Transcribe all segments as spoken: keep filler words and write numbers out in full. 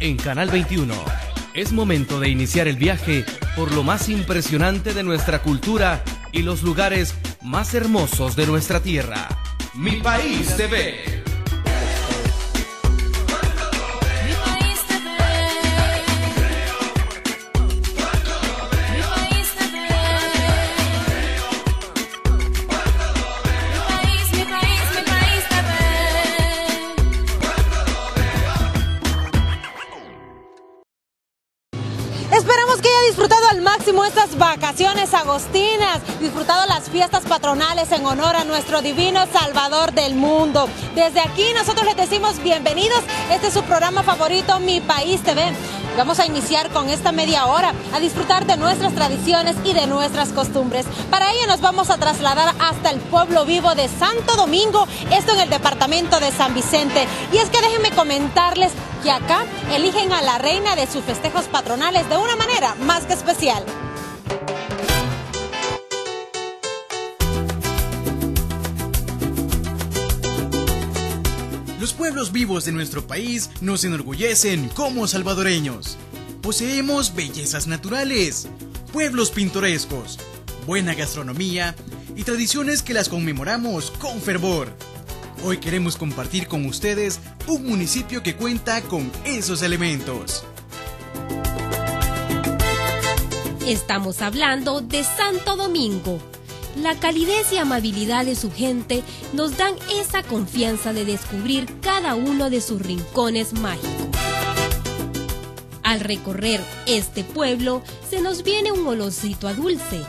en Canal veintiuno. Es momento de iniciar el viaje por lo más impresionante de nuestra cultura y los lugares más hermosos de nuestra tierra. Mi País T V. Estas vacaciones agostinas, disfrutado las fiestas patronales en honor a nuestro divino Salvador del mundo. Desde aquí nosotros les decimos bienvenidos, este es su programa favorito, Mi País T V. Vamos a iniciar con esta media hora a disfrutar de nuestras tradiciones y de nuestras costumbres. Para ello nos vamos a trasladar hasta el pueblo vivo de Santo Domingo, esto en el departamento de San Vicente. Y es que déjenme comentarles que acá eligen a la reina de sus festejos patronales de una manera más que especial. Los pueblos vivos de nuestro país nos enorgullecen como salvadoreños. Poseemos bellezas naturales, pueblos pintorescos, buena gastronomía y tradiciones que las conmemoramos con fervor. Hoy queremos compartir con ustedes un municipio que cuenta con esos elementos. Estamos hablando de Santo Domingo. La calidez y amabilidad de su gente nos dan esa confianza de descubrir cada uno de sus rincones mágicos. Al recorrer este pueblo se nos viene un olorcito a dulce.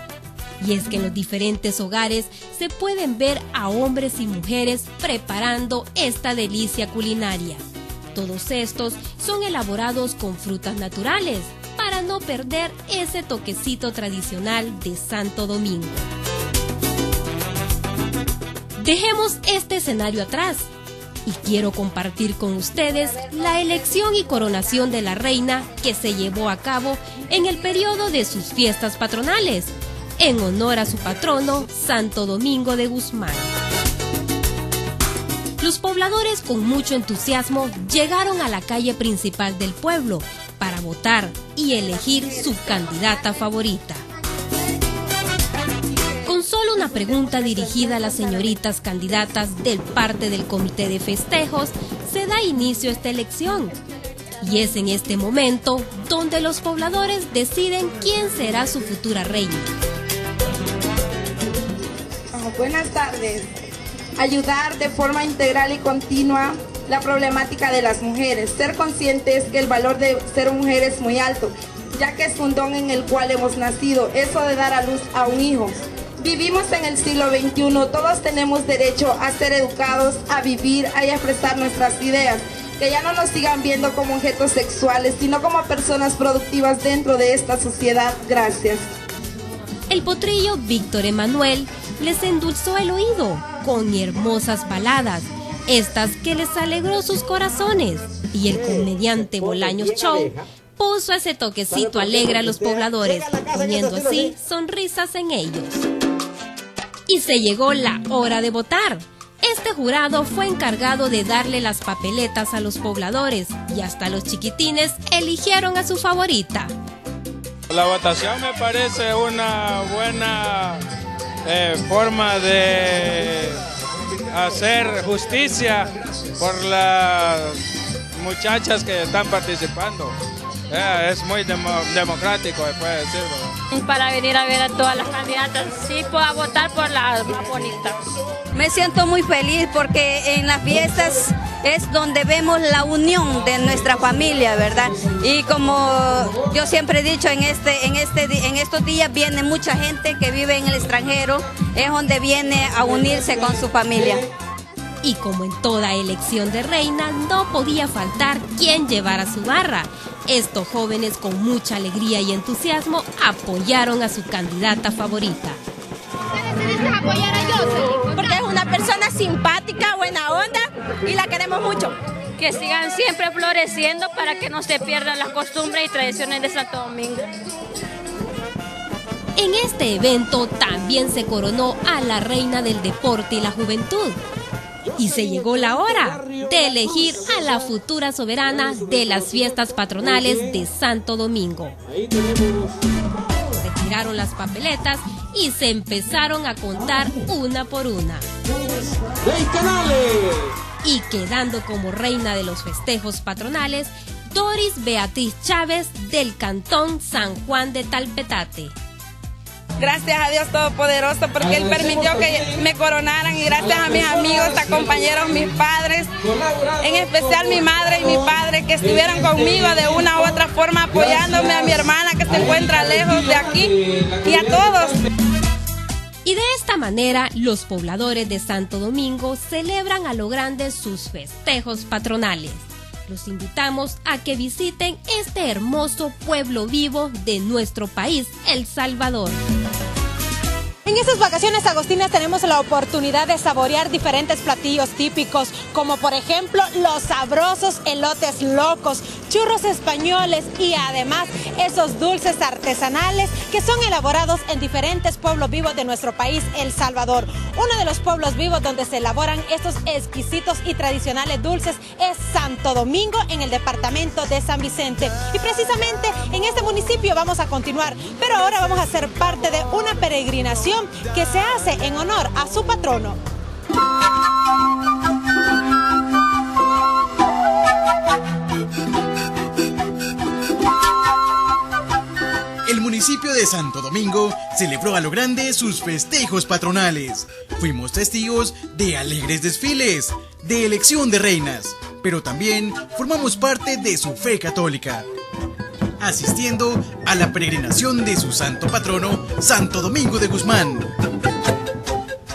Y es que en los diferentes hogares se pueden ver a hombres y mujeres preparando esta delicia culinaria. Todos estos son elaborados con frutas naturales para no perder ese toquecito tradicional de Santo Domingo. Dejemos este escenario atrás y quiero compartir con ustedes la elección y coronación de la reina que se llevó a cabo en el periodo de sus fiestas patronales, en honor a su patrono, Santo Domingo de Guzmán. Los pobladores con mucho entusiasmo llegaron a la calle principal del pueblo para votar y elegir su candidata favorita. Solo una pregunta dirigida a las señoritas candidatas del parte del comité de festejos se da inicio a esta elección. Y es en este momento donde los pobladores deciden quién será su futura reina. Buenas tardes. Ayudar de forma integral y continua la problemática de las mujeres. Ser conscientes que el valor de ser mujer es muy alto, ya que es un don en el cual hemos nacido. Eso de dar a luz a un hijo. Vivimos en el siglo veintiuno, todos tenemos derecho a ser educados, a vivir, a expresar nuestras ideas. Que ya no nos sigan viendo como objetos sexuales, sino como personas productivas dentro de esta sociedad. Gracias. El potrillo Víctor Emanuel les endulzó el oído con hermosas baladas, estas que les alegró sus corazones. Y el comediante Bolaños Show puso ese toquecito alegre a los pobladores, poniendo así sonrisas en ellos. Y se llegó la hora de votar. Este jurado fue encargado de darle las papeletas a los pobladores y hasta los chiquitines eligieron a su favorita. La votación me parece una buena eh, forma de hacer justicia por las muchachas que están participando. Eh, es muy dem democrático, se puede decirlo. Para venir a ver a todas las candidatas, sí puedo votar por las más bonitas. Me siento muy feliz porque en las fiestas es donde vemos la unión de nuestra familia, ¿verdad? Y como yo siempre he dicho, en, este, en, este, en estos días viene mucha gente que vive en el extranjero, es donde viene a unirse con su familia. Y como en toda elección de reina, no podía faltar quien llevara su barra. Estos jóvenes con mucha alegría y entusiasmo apoyaron a su candidata favorita. ¿Por qué decidiste apoyar a Jocelyn? Porque es una persona simpática, buena onda y la queremos mucho. Que sigan siempre floreciendo para que no se pierdan las costumbres y tradiciones de Santo Domingo. En este evento también se coronó a la reina del deporte y la juventud. y se llegó la hora de elegir a la futura soberana de las fiestas patronales de Santo Domingo. Retiraron las papeletas y se empezaron a contar una por una. Y quedando como reina de los festejos patronales, Doris Beatriz Chávez del Cantón San Juan de Talpetate. Gracias a Dios Todopoderoso porque Él permitió que me coronaran y gracias a mis amigos, a compañeros, mis padres, en especial mi madre y mi padre que estuvieron conmigo de una u otra forma apoyándome, a mi hermana que se encuentra lejos de aquí y a todos. Y de esta manera los pobladores de Santo Domingo celebran a lo grande sus festejos patronales. Los invitamos a que visiten este hermoso pueblo vivo de nuestro país, El Salvador. En estas vacaciones agostinas tenemos la oportunidad de saborear diferentes platillos típicos, como por ejemplo los sabrosos elotes locos, churros españoles y además esos dulces artesanales que son elaborados en diferentes pueblos vivos de nuestro país, El Salvador. Uno de los pueblos vivos donde se elaboran estos exquisitos y tradicionales dulces es Santo Domingo, en el departamento de San Vicente. Y precisamente en este municipio vamos a continuar, pero ahora vamos a ser parte de una peregrinación que se hace en honor a su patrono. El municipio de Santo Domingo celebró a lo grande sus festejos patronales. Fuimos testigos de alegres desfiles, de elección de reinas, pero también formamos parte de su fe católica, asistiendo a la peregrinación de su santo patrono, Santo Domingo de Guzmán.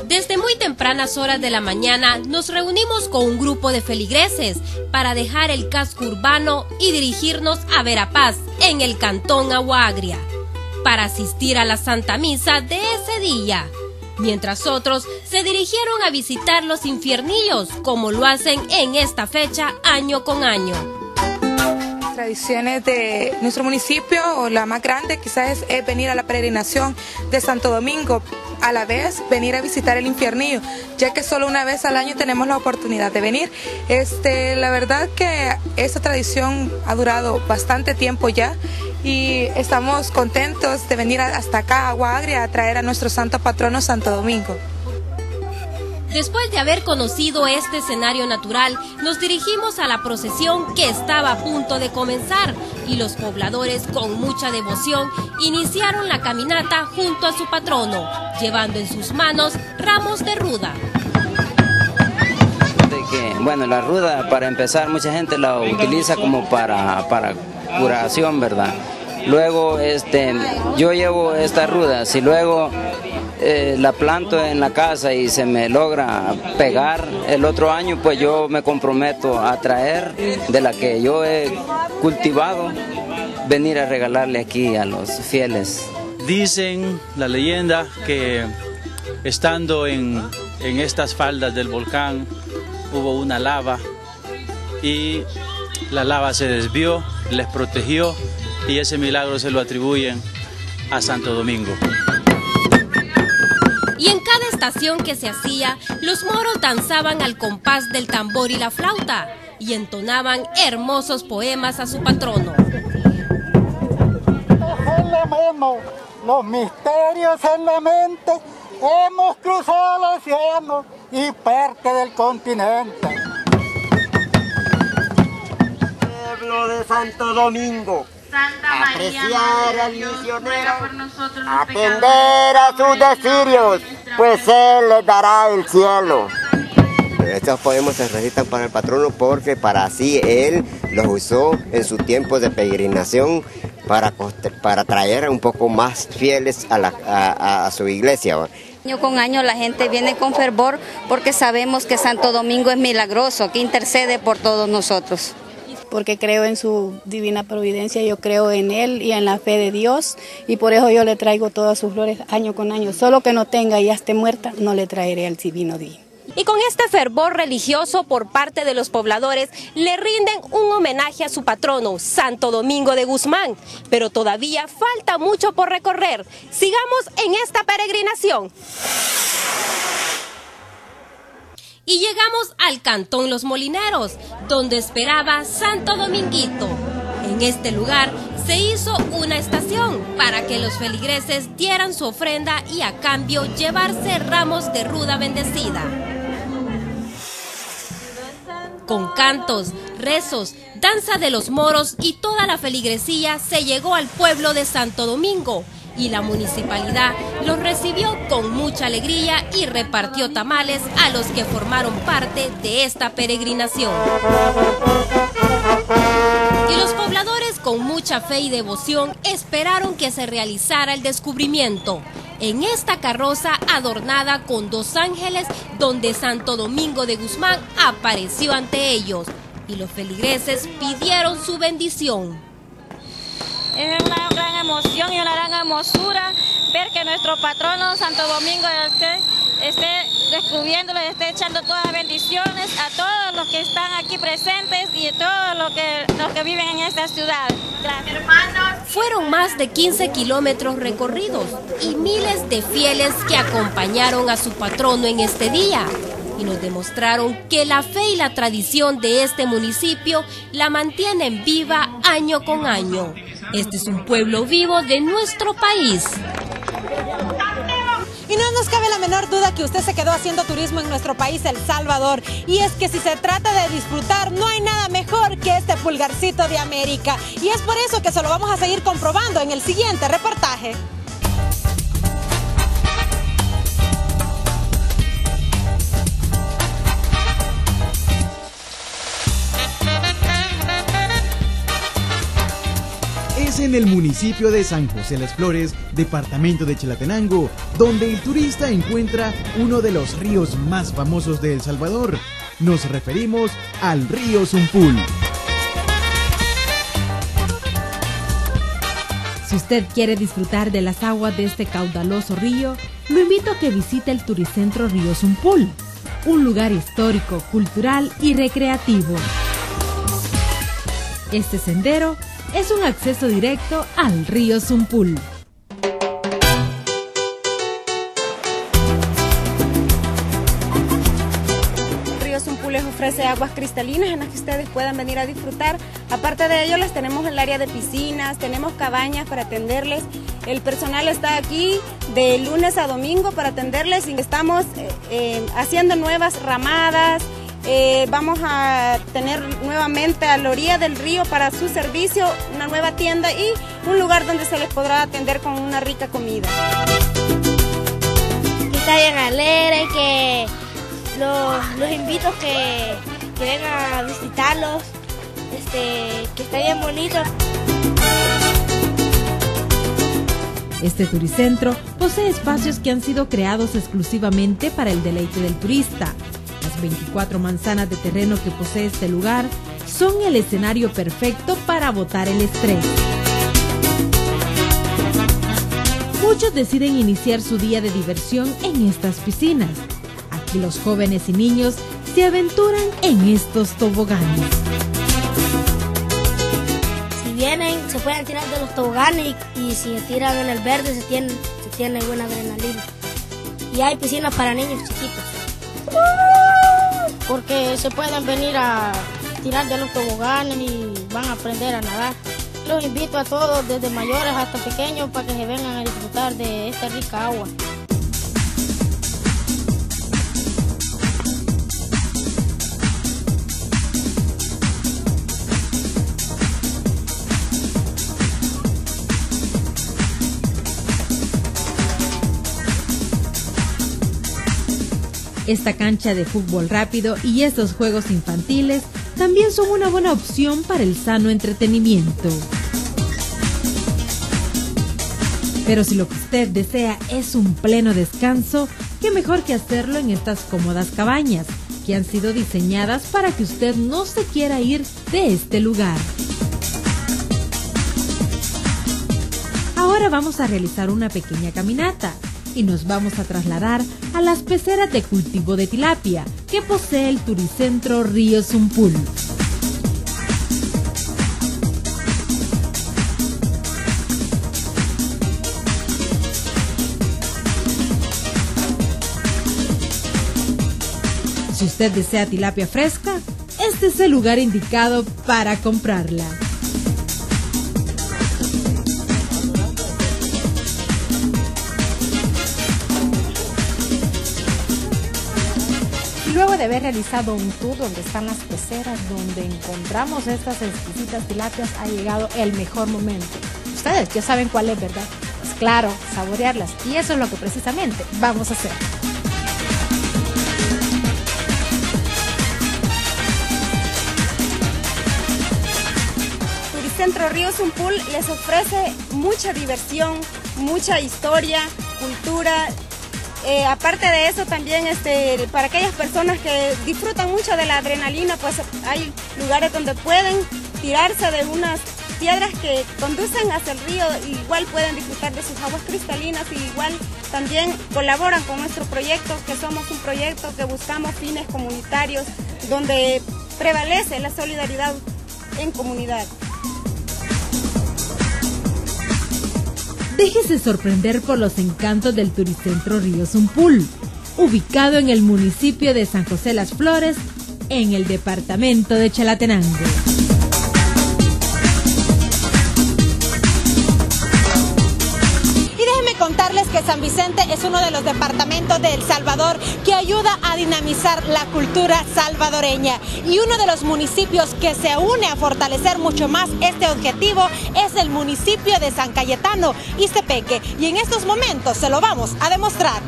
Desde muy tempranas horas de la mañana nos reunimos con un grupo de feligreses para dejar el casco urbano y dirigirnos a Verapaz, en el Cantón Agua Agria, para asistir a la Santa Misa de ese día, mientras otros se dirigieron a visitar los infiernillos, como lo hacen en esta fecha año con año. Tradiciones de nuestro municipio, o la más grande quizás, es, es venir a la peregrinación de Santo Domingo, a la vez venir a visitar el infiernillo, ya que solo una vez al año tenemos la oportunidad de venir. Este, la verdad que esta tradición ha durado bastante tiempo ya y estamos contentos de venir hasta acá, a Agua Agria, a traer a nuestro santo patrono Santo Domingo. Después de haber conocido este escenario natural, nos dirigimos a la procesión que estaba a punto de comenzar y los pobladores con mucha devoción iniciaron la caminata junto a su patrono, llevando en sus manos ramos de ruda. De que, bueno, la ruda para empezar mucha gente la utiliza como para, para curación, ¿verdad? Luego este, yo llevo estas rudas y luego... Eh, la planto en la casa y se me logra pegar el otro año, pues yo me comprometo a traer de la que yo he cultivado, venir a regalarle aquí a los fieles. Dicen la leyenda que estando en, en estas faldas del volcán hubo una lava y la lava se desvió, les protegió y ese milagro se lo atribuyen a Santo Domingo. Y en cada estación que se hacía, los moros danzaban al compás del tambor y la flauta y entonaban hermosos poemas a su patrono. Los misterios en la mente, hemos cruzado el océano y parte del continente. Pueblo de Santo Domingo. Santa María, apreciar al misionero, atender a sus designios, pues Él les dará el cielo. Estos poemas se recitan para el patrono porque para así Él los usó en su tiempo de peregrinación para, para traer un poco más fieles a, la, a, a su iglesia. Año con año la gente viene con fervor porque sabemos que Santo Domingo es milagroso, que intercede por todos nosotros. Porque creo en su divina providencia, yo creo en Él y en la fe de Dios, y por eso yo le traigo todas sus flores año con año. Solo que no tenga y ya esté muerta, no le traeré al divino día. Y con este fervor religioso por parte de los pobladores, le rinden un homenaje a su patrono, Santo Domingo de Guzmán. Pero todavía falta mucho por recorrer. Sigamos en esta peregrinación. y llegamos al Cantón Los Molineros, donde esperaba Santo Dominguito. En este lugar se hizo una estación para que los feligreses dieran su ofrenda y a cambio llevarse ramos de ruda bendecida. Con cantos, rezos, danza de los moros y toda la feligresía se llegó al pueblo de Santo Domingo y la municipalidad los recibió con mucha alegría y repartió tamales a los que formaron parte de esta peregrinación. Y los pobladores con mucha fe y devoción esperaron que se realizara el descubrimiento. En esta carroza adornada con dos ángeles donde Santo Domingo de Guzmán apareció ante ellos y los feligreses pidieron su bendición. Es una gran emoción y una gran hermosura ver que nuestro patrono Santo Domingo esté, esté descubriéndolo y esté echando todas las bendiciones a todos los que están aquí presentes y a todos los que, los que viven en esta ciudad. Gracias. Hermanos. Fueron más de quince kilómetros recorridos y miles de fieles que acompañaron a su patrono en este día. Y nos demostraron que la fe y la tradición de este municipio la mantienen viva año con año. Este es un pueblo vivo de nuestro país. Y no nos cabe la menor duda que usted se quedó haciendo turismo en nuestro país, El Salvador. Y es que si se trata de disfrutar, no hay nada mejor que este pulgarcito de América. Y es por eso que se lo vamos a seguir comprobando en el siguiente reportaje. En el municipio de San José Las Flores, departamento de Chalatenango, donde el turista encuentra uno de los ríos más famosos de El Salvador. Nos referimos al río Sumpul. Si usted quiere disfrutar de las aguas de este caudaloso río, lo invito a que visite el Turicentro Río Sumpul, un lugar histórico, cultural y recreativo. Este sendero es un acceso directo al río Sumpul. El río Sumpul les ofrece aguas cristalinas en las que ustedes puedan venir a disfrutar. Aparte de ello, les tenemos el área de piscinas, tenemos cabañas para atenderles. El personal está aquí de lunes a domingo para atenderles. Estamos eh, eh, haciendo nuevas ramadas. Eh, vamos a tener nuevamente a la orilla del río para su servicio, una nueva tienda y un lugar donde se les podrá atender con una rica comida. Que está bien alegre, que los, los invito que, que vengan a visitarlos, este, que está bien bonito. Este turicentro posee espacios que han sido creados exclusivamente para el deleite del turista. veinticuatro manzanas de terreno que posee este lugar son el escenario perfecto para botar el estrés. Muchos deciden iniciar su día de diversión en estas piscinas. Aquí los jóvenes y niños se aventuran en estos toboganes. Si vienen, se pueden tirar de los toboganes y, y si se tiran en el verde se tienen, se tienen buena adrenalina. Y hay piscinas para niños chiquitos. Porque se pueden venir a tirar de los toboganes y van a aprender a nadar. Los invito a todos, desde mayores hasta pequeños, para que se vengan a disfrutar de esta rica agua. Esta cancha de fútbol rápido y estos juegos infantiles también son una buena opción para el sano entretenimiento. Pero si lo que usted desea es un pleno descanso, qué mejor que hacerlo en estas cómodas cabañas que han sido diseñadas para que usted no se quiera ir de este lugar. Ahora vamos a realizar una pequeña caminata y nos vamos a trasladar a las peceras de cultivo de tilapia que posee el Turicentro Río Sumpul. Si usted desea tilapia fresca, este es el lugar indicado para comprarla. Luego de haber realizado un tour donde están las peceras, donde encontramos estas exquisitas tilapias, ha llegado el mejor momento. Ustedes ya saben cuál es, ¿verdad? Pues claro, saborearlas. Y eso es lo que precisamente vamos a hacer. Turicentro Río Sumpul les ofrece mucha diversión, mucha historia, cultura. Eh, aparte de eso también este, para aquellas personas que disfrutan mucho de la adrenalina, pues hay lugares donde pueden tirarse de unas piedras que conducen hacia el río, igual pueden disfrutar de sus aguas cristalinas y igual también colaboran con nuestro proyecto, que somos un proyecto que buscamos fines comunitarios donde prevalece la solidaridad en comunidad. Déjese sorprender por los encantos del Turicentro Río Sumpul, ubicado en el municipio de San José Las Flores, en el departamento de Chalatenango. Contarles que San Vicente es uno de los departamentos de El Salvador que ayuda a dinamizar la cultura salvadoreña, y uno de los municipios que se une a fortalecer mucho más este objetivo es el municipio de San Cayetano, Istepeque, y en estos momentos se lo vamos a demostrar.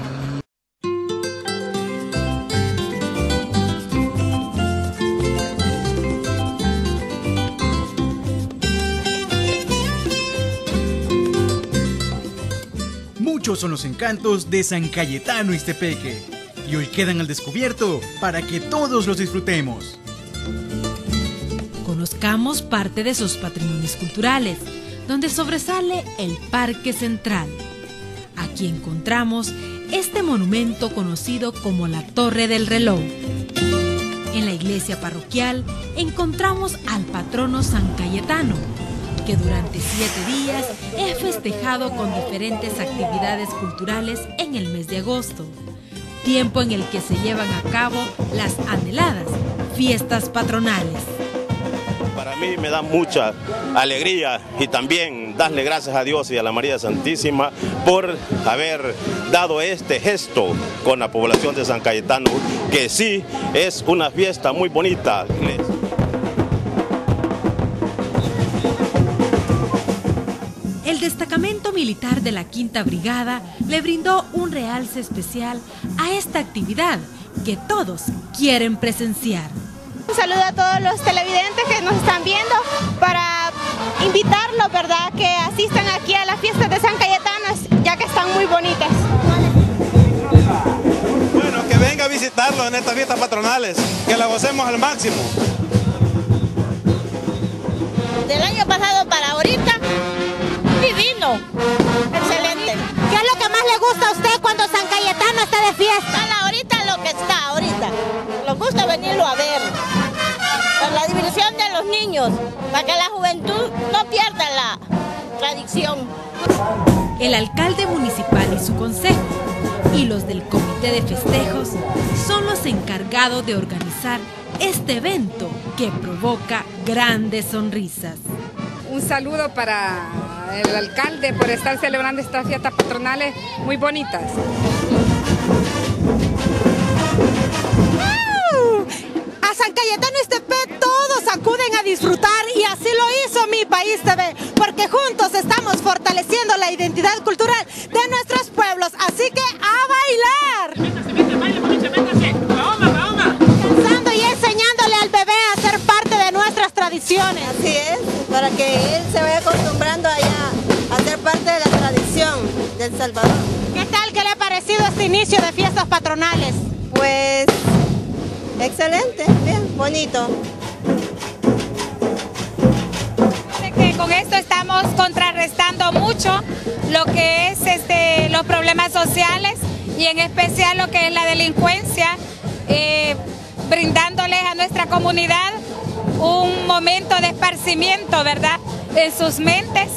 Muchos son los encantos de San Cayetano Istepeque, y hoy quedan al descubierto para que todos los disfrutemos. Conozcamos parte de sus patrimonios culturales, donde sobresale el Parque Central. Aquí encontramos este monumento conocido como la Torre del Reloj. En la iglesia parroquial encontramos al patrono San Cayetano, que durante siete días es festejado con diferentes actividades culturales en el mes de agosto, tiempo en el que se llevan a cabo las anheladas fiestas patronales. Para mí me da mucha alegría y también darle gracias a Dios y a la María Santísima por haber dado este gesto con la población de San Cayetano, que sí es una fiesta muy bonita. El destacamento militar de la Quinta Brigada le brindó un realce especial a esta actividad que todos quieren presenciar. Un saludo a todos los televidentes que nos están viendo, para invitarlos, ¿verdad?, que asistan aquí a las fiestas de San Cayetano, ya que están muy bonitas. Bueno, que venga a visitarlos en estas fiestas patronales, que la gocemos al máximo. Del año pasado para ahorita, divino. Excelente. ¿Qué es lo que más le gusta a usted cuando San Cayetano está de fiesta? Ahorita lo que está, ahorita. Nos gusta venirlo a ver. Por la diversión de los niños, para que la juventud no pierda la tradición. El alcalde municipal y su consejo y los del comité de festejos son los encargados de organizar este evento que provoca grandes sonrisas. Un saludo para el alcalde por estar celebrando estas fiestas patronales muy bonitas. ¡Oh! A San Cayetano Istepeque todos acuden a disfrutar, y así lo hizo Mi País T V, porque juntos estamos fortaleciendo la identidad cultural de nuestros pueblos, así que a bailar. Métase, métase, baile, métase, paoma, paoma. Pensando y enseñándole al bebé a ser parte de nuestras tradiciones. Así es, para que él se vaya acostumbrando allá a ser parte de la tradición de El Salvador. ¿Qué tal? ¿Qué le ha parecido este inicio de fiestas patronales? Pues, excelente, bien, bonito. Que con esto estamos contrarrestando mucho lo que es este, los problemas sociales, y en especial lo que es la delincuencia, eh, brindándoles a nuestra comunidad un momento de esparcimiento, ¿verdad?, en sus mentes,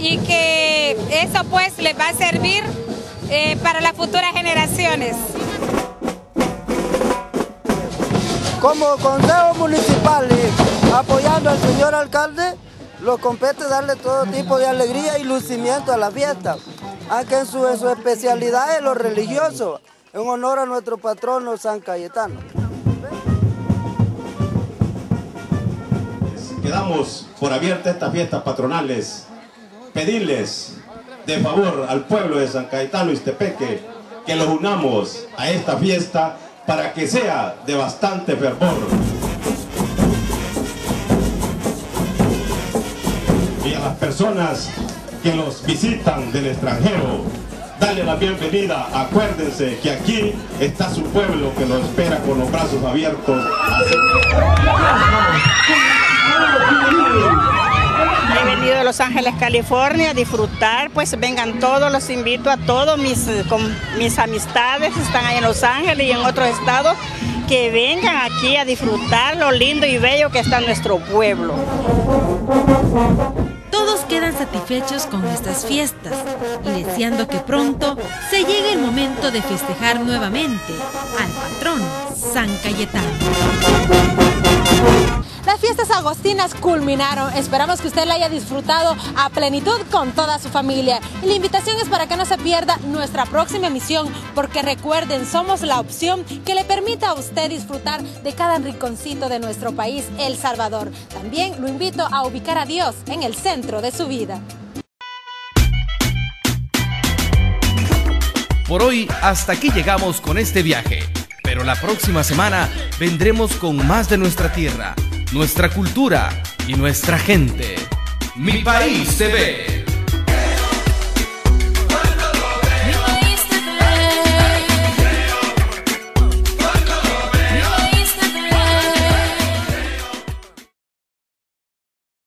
y que eso pues les va a servir eh, para las futuras generaciones. Como consejos municipales, apoyando al señor alcalde, nos compete darle todo tipo de alegría y lucimiento a la fiesta, aunque en su, en su especialidad es lo religioso, en honor a nuestro patrono San Cayetano. Quedamos por abierta estas fiestas patronales, pedirles de favor al pueblo de San Cayetano y Istepeque que los unamos a esta fiesta para que sea de bastante fervor. Y a las personas que los visitan del extranjero, dale la bienvenida. Acuérdense que aquí está su pueblo que los espera con los brazos abiertos. He venido de Los Ángeles, California, a disfrutar, pues vengan todos, los invito a todos, mis, con, mis amistades están ahí en Los Ángeles y en otros estados, que vengan aquí a disfrutar lo lindo y bello que está nuestro pueblo. Todos quedan satisfechos con estas fiestas y deseando que pronto se llegue el momento de festejar nuevamente al patrón San Cayetano. Las fiestas agostinas culminaron. Esperamos que usted la haya disfrutado a plenitud con toda su familia. Y la invitación es para que no se pierda nuestra próxima emisión, porque recuerden, somos la opción que le permita a usted disfrutar de cada rinconcito de nuestro país, El Salvador. También lo invito a ubicar a Dios en el centro de su vida. Por hoy, hasta aquí llegamos con este viaje. Pero la próxima semana vendremos con más de nuestra tierra, nuestra cultura y nuestra gente. Mi País T V.